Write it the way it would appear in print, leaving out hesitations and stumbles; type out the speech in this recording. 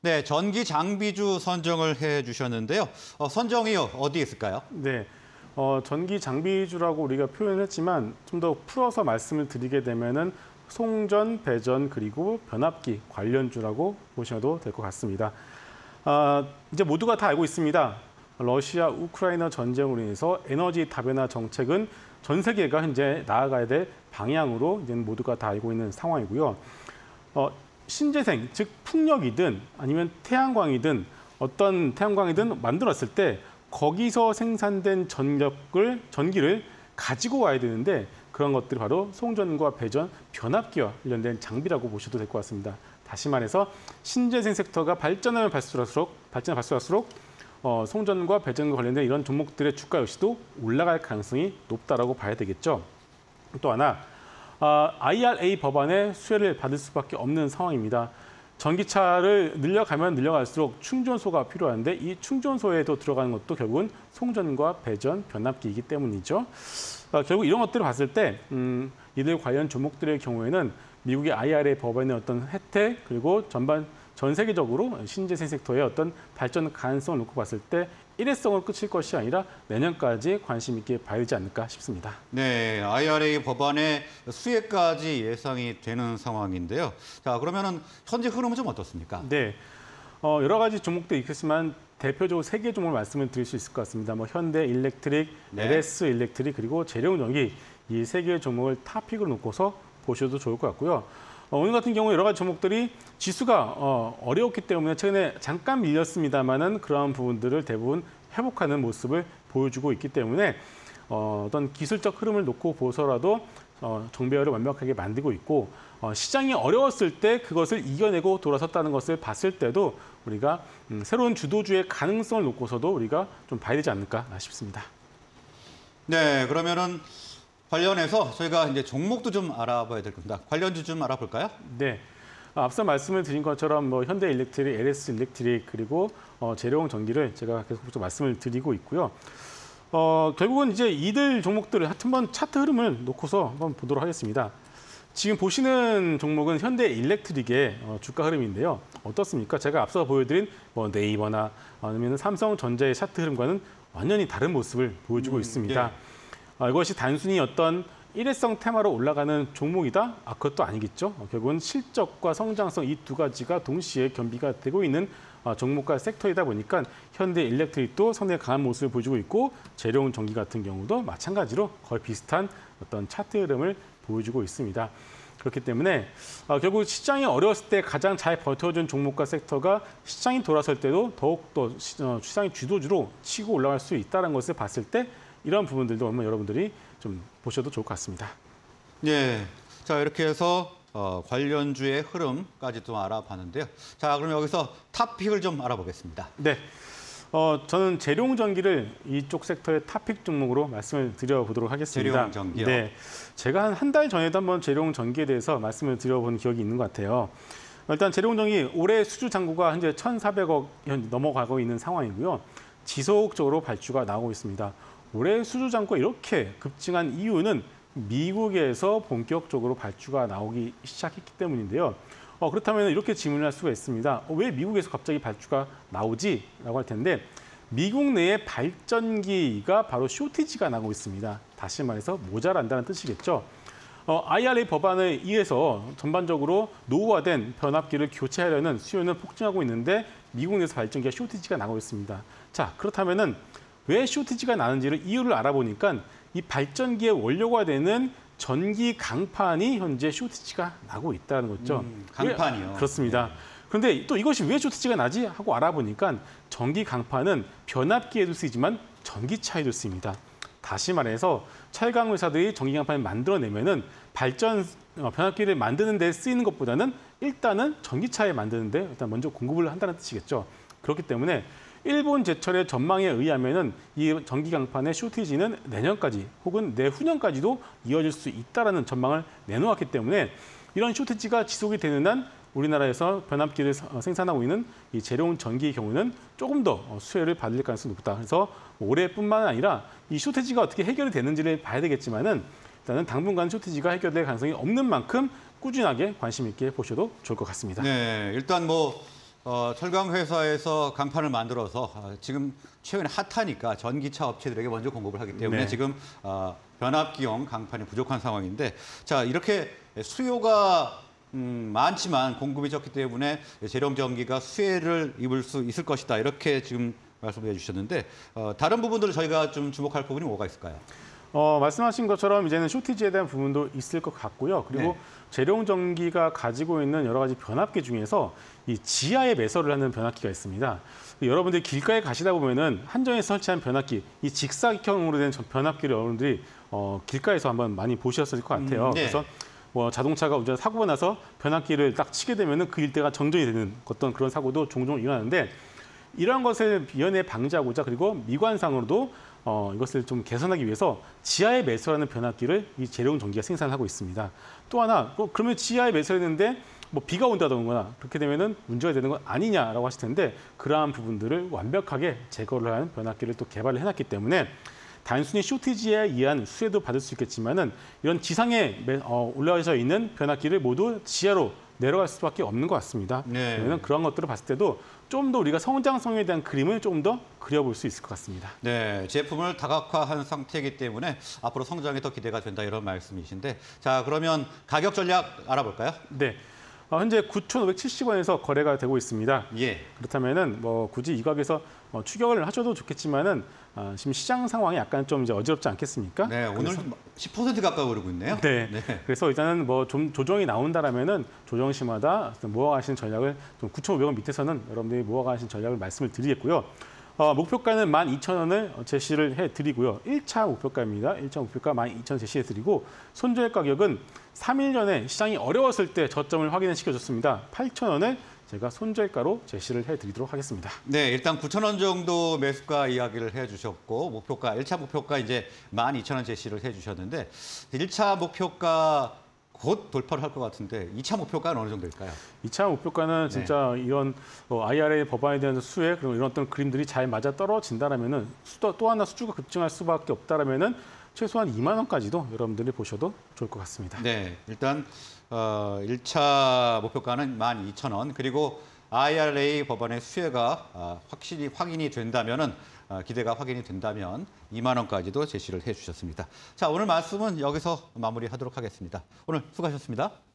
네, 전기 장비주 선정을 해주셨는데요. 선정이 어디에 있을까요? 네, 전기 장비주라고 우리가 표현했지만 좀 더 풀어서 말씀을 드리게 되면은 송전, 배전, 그리고 변압기 관련주라고 보셔도 될 것 같습니다. 이제 모두가 다 알고 있습니다. 러시아, 우크라이나 전쟁으로 인해서 에너지 다변화 정책은 전 세계가 현재 나아가야 될 방향으로 이제 모두가 다 알고 있는 상황이고요. 신재생, 즉 풍력이든 아니면 태양광이든 어떤 태양광이든 만들었을 때 거기서 생산된 전기를 가지고 와야 되는데 그런 것들이 바로 송전과 배전, 변압기와 관련된 장비라고 보셔도 될 것 같습니다. 다시 말해서 신재생 섹터가 발전할수록 송전과 배전과 관련된 이런 종목들의 주가 역시도 올라갈 가능성이 높다라고 봐야 되겠죠. 또 하나, IRA 법안의 수혜를 받을 수밖에 없는 상황입니다. 전기차를 늘려가면 늘려갈수록 충전소가 필요한데 이 충전소에도 들어가는 것도 결국은 송전과 배전, 변압기이기 때문이죠. 결국 이런 것들을 봤을 때 이들 관련 종목들의 경우에는 미국의 IRA 법안의 어떤 혜택 그리고 전 세계적으로 신재생 섹터의 어떤 발전 가능성을 놓고 봤을 때 일회성으로 끝일 것이 아니라 내년까지 관심 있게 봐야 되지 않을까 싶습니다. 네, IRA 법안의 수혜까지 예상이 되는 상황인데요. 자, 그러면은 현재 흐름은 좀 어떻습니까? 네, 여러 가지 종목도 있겠지만 대표적으로 세 개 종목을 말씀을 드릴 수 있을 것 같습니다. 현대 일렉트릭, 네. LS 일렉트릭 그리고 제룡전기 이 세 개의 종목을 탑픽으로 놓고서 보셔도 좋을 것 같고요. 오늘 같은 경우 여러 가지 종목들이 지수가 어려웠기 때문에 최근에 잠깐 밀렸습니다만은 그러한 부분들을 대부분 회복하는 모습을 보여주고 있기 때문에 어떤 기술적 흐름을 놓고 보서라도 정배열을 완벽하게 만들고 있고 시장이 어려웠을 때 그것을 이겨내고 돌아섰다는 것을 봤을 때도 우리가 새로운 주도주의 가능성을 놓고서도 우리가 좀 봐야 되지 않을까 싶습니다. 네, 그러면은 관련해서 저희가 이제 종목도 좀 알아봐야 될 겁니다. 관련주 좀 알아볼까요? 네. 앞서 말씀을 드린 것처럼 현대 일렉트릭, LS 일렉트릭 그리고 제룡전기를 제가 계속해서 말씀을 드리고 있고요. 결국은 이제 이들 종목들을 한번 차트 흐름을 놓고서 한번 보도록 하겠습니다. 지금 보시는 종목은 현대 일렉트릭의 주가 흐름인데요. 어떻습니까? 제가 앞서 보여드린 네이버나 아니면 삼성전자의 차트 흐름과는 완전히 다른 모습을 보여주고 있습니다. 예. 이것이 단순히 어떤 일회성 테마로 올라가는 종목이다? 그것도 아니겠죠. 결국은 실적과 성장성 이 두 가지가 동시에 겸비가 되고 있는 종목과 섹터이다 보니까 현대 일렉트릭도 상당히 강한 모습을 보여주고 있고 제룡전기 같은 경우도 마찬가지로 거의 비슷한 어떤 차트 흐름을 보여주고 있습니다. 그렇기 때문에 결국 시장이 어려웠을 때 가장 잘 버텨준 종목과 섹터가 시장이 돌아설 때도 더욱더 시장의 주도주로 치고 올라갈 수 있다는 것을 봤을 때 이런 부분들도 한번 여러분들이 좀 보셔도 좋을 것 같습니다. 예, 자 이렇게 해서 관련주의 흐름까지 좀 알아봤는데요. 자 그럼 여기서 탑픽을 좀 알아보겠습니다. 네, 저는 제룡전기를 이쪽 섹터의 탑픽 종목으로 말씀을 드려보도록 하겠습니다. 제룡전기요? 네, 제가 한 달 전에도 한번 제룡전기에 대해서 말씀을 드려본 기억이 있는 것 같아요. 일단 제룡전기 올해 수주 잔고가 현재 1,400억 넘어가고 있는 상황이고요. 지속적으로 발주가 나오고 있습니다. 올해 수주 잔고가 이렇게 급증한 이유는 미국에서 본격적으로 발주가 나오기 시작했기 때문인데요. 그렇다면 이렇게 질문을 할 수가 있습니다. 왜 미국에서 갑자기 발주가 나오지? 라고 할 텐데 미국 내에 발전기가 바로 쇼티지가 나고 있습니다. 다시 말해서 모자란다는 뜻이겠죠. IRA 법안에 의해서 전반적으로 노후화된 변압기를 교체하려는 수요는 폭증하고 있는데 미국 내에서 발전기가 쇼티지가 나고 있습니다. 자, 그렇다면은 왜 쇼티지가 나는지를 이유를 알아보니까 이 발전기의 원료가 되는 전기 강판이 현재 쇼티지가 나고 있다는 거죠. 강판이요. 그렇습니다. 네. 그런데 또 이것이 왜 쇼티지가 나지? 하고 알아보니까 전기 강판은 변압기에도 쓰이지만 전기차에도 쓰입니다. 다시 말해서 철강 회사들이 전기 강판을 만들어내면은 변압기를 만드는 데 쓰이는 것보다는 일단은 전기차에 만드는 데 일단 먼저 공급을 한다는 뜻이겠죠. 그렇기 때문에 일본 제철의 전망에 의하면은 이 전기 강판의 쇼티지는 내년까지 혹은 내후년까지도 이어질 수 있다라는 전망을 내놓았기 때문에 이런 쇼티지가 지속이 되는 한 우리나라에서 변압기를 생산하고 있는 이 제룡전기의 경우는 조금 더 수혜를 받을 가능성이 높다. 그래서 올해뿐만 아니라 이 쇼티지가 어떻게 해결이 되는지를 봐야 되겠지만은 일단은 당분간 쇼티지가 해결될 가능성이 없는 만큼 꾸준하게 관심 있게 보셔도 좋을 것 같습니다. 네, 일단 철강 회사에서 강판을 만들어서 지금 최근에 핫하니까 전기차 업체들에게 먼저 공급을 하기 때문에 네. 지금 변압기용 강판이 부족한 상황인데, 자 이렇게 수요가 많지만 공급이 적기 때문에 제룡전기가 수혜를 입을 수 있을 것이다, 이렇게 지금 말씀해 주셨는데 다른 부분들을 저희가 좀 주목할 부분이 뭐가 있을까요? 말씀하신 것처럼 이제는 쇼티지에 대한 부분도 있을 것 같고요. 그리고 네. 제룡전기가 가지고 있는 여러 가지 변압기 중에서 이 지하에 매설을 하는 변압기가 있습니다. 여러분들이 길가에 가시다 보면은 한정에 설치한 변압기, 이 직사각형으로 된 변압기를 여러분들이 길가에서 한번 많이 보셨을 것 같아요. 네. 그래서 뭐 자동차가 운전 사고가 나서 변압기를 딱 치게 되면은 그 일대가 정전이 되는 어떤 그런 사고도 종종 일어나는데, 이러한 것을 미연에 방지하고자, 그리고 미관상으로도 이것을 좀 개선하기 위해서 지하에 매설하는 변압기를 이 제룡전기가 생산하고 있습니다. 또 하나, 그러면 지하에 매설했는데 뭐 비가 온다던가 그렇게 되면은 문제가 되는 건 아니냐라고 하실 텐데, 그러한 부분들을 완벽하게 제거를 하는 변압기를 또 개발을 해놨기 때문에 단순히 쇼티지에 의한 수혜도 받을 수 있겠지만은 이런 지상에 올라와져 있는 변압기를 모두 지하로 내려갈 수밖에 없는 것 같습니다. 네. 그러면 그런 것들을 봤을 때도 좀 더 우리가 성장성에 대한 그림을 좀 더 그려볼 수 있을 것 같습니다. 네, 제품을 다각화한 상태이기 때문에 앞으로 성장이 더 기대가 된다, 이런 말씀이신데, 자 그러면 가격 전략 알아볼까요? 네, 현재 9,570원에서 거래가 되고 있습니다. 예. 그렇다면은 뭐 굳이 이 가격에서 추격을 하셔도 좋겠지만은 지금 시장 상황이 약간 좀 이제 어지럽지 않겠습니까? 네, 오늘 10% 가까이 오르고 있네요. 네. 네. 그래서 일단은 뭐 좀 조정이 나온다라면은 조정 시마다 모아가시는 전략을 좀 9,500원 밑에서는 여러분들이 모아가시는 전략을 말씀을 드리겠고요. 목표가는 12,000원을 제시를 해드리고요. 1차 목표가입니다. 1차 목표가 12,000원 제시해드리고, 손절 가격은 3일 전에 시장이 어려웠을 때 저점을 확인을 시켜줬습니다. 8,000원을 제가 손절가로 제시를 해드리도록 하겠습니다. 네, 일단 9,000원 정도 매수가 이야기를 해주셨고, 목표가 1차 목표가 이제 12,000원 제시를 해주셨는데, 1차 목표가 곧 돌파를 할 것 같은데 2차 목표가는 어느 정도일까요? 2차 목표가는 진짜 네. 이런 IRA 법안에 대한 수혜, 그리고 이런 어떤 그림들이 잘 맞아 떨어진다라면은 또 하나 수주가 급증할 수밖에 없다라면은 최소한 2만 원까지도 여러분들이 보셔도 좋을 것 같습니다. 네, 일단 1차 목표가는 12,000원, 그리고 IRA 법안의 수혜가 확실히 확인이 된다면은 기대가 확인이 된다면 2만 원까지도 제시를 해주셨습니다. 자, 오늘 말씀은 여기서 마무리하도록 하겠습니다. 오늘 수고하셨습니다.